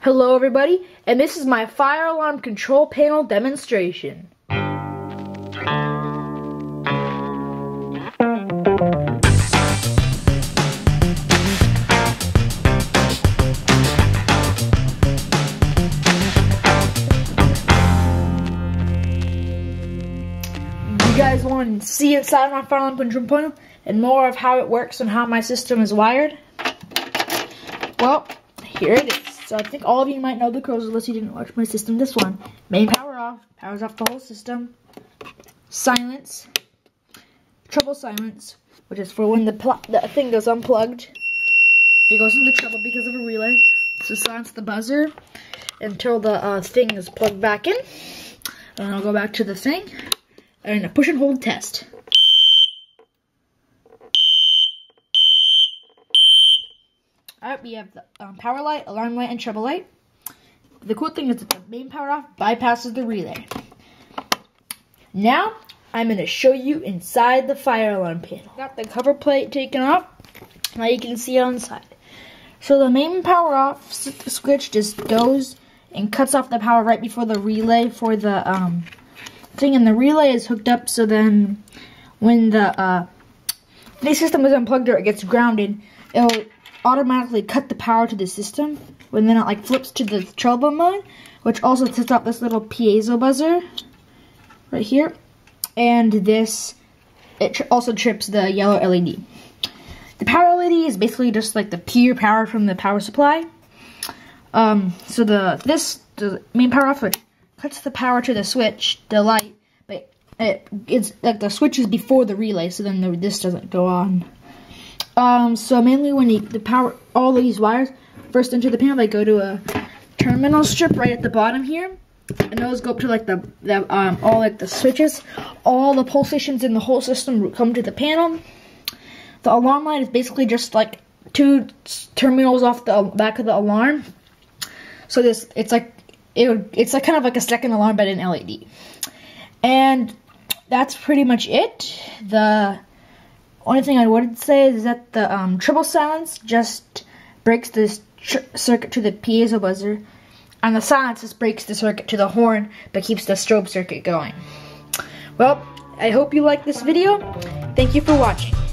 Hello everybody, and this is my fire alarm control panel demonstration. You guys want to see inside my fire alarm control panel and more of how it works and how my system is wired? Well, here it is. So I think all of you might know the codes unless you didn't watch my system. This one, main power off, powers off the whole system. Silence, trouble silence, which is for when the thing goes unplugged. It goes into trouble because of a relay. So silence the buzzer until the thing is plugged back in. And I'll go back to the thing. And a push and hold test. Alright, we have the power light, alarm light, and trouble light. The cool thing is that the main power off bypasses the relay. Now, I'm going to show you inside the fire alarm panel. Got the cover plate taken off. Now you can see inside. So the main power off switch just goes and cuts off the power right before the relay for the thing. And the relay is hooked up, so then when the system is unplugged or it gets grounded, it'll automatically cut the power to the system, and then it like flips to the trouble mode, which also sets up this little piezo buzzer right here, and this it also trips the yellow LED. The power LED is basically just like the pure power from the power supply. So the main power off cuts the power to the switch, the light, but it's like the switch is before the relay, so then this doesn't go on. So mainly when the power, all these wires first enter the panel, they go to a terminal strip right at the bottom here, and those go up to like all like the switches. All the pulsations in the whole system come to the panel. The alarm light is basically just like two terminals off the back of the alarm. So this, it's like kind of like a second alarm but an LED. And that's pretty much it. The only thing I would say is that the triple silence just breaks this circuit to the piezo buzzer, and the silence just breaks the circuit to the horn but keeps the strobe circuit going. Well, I hope you liked this video. Thank you for watching.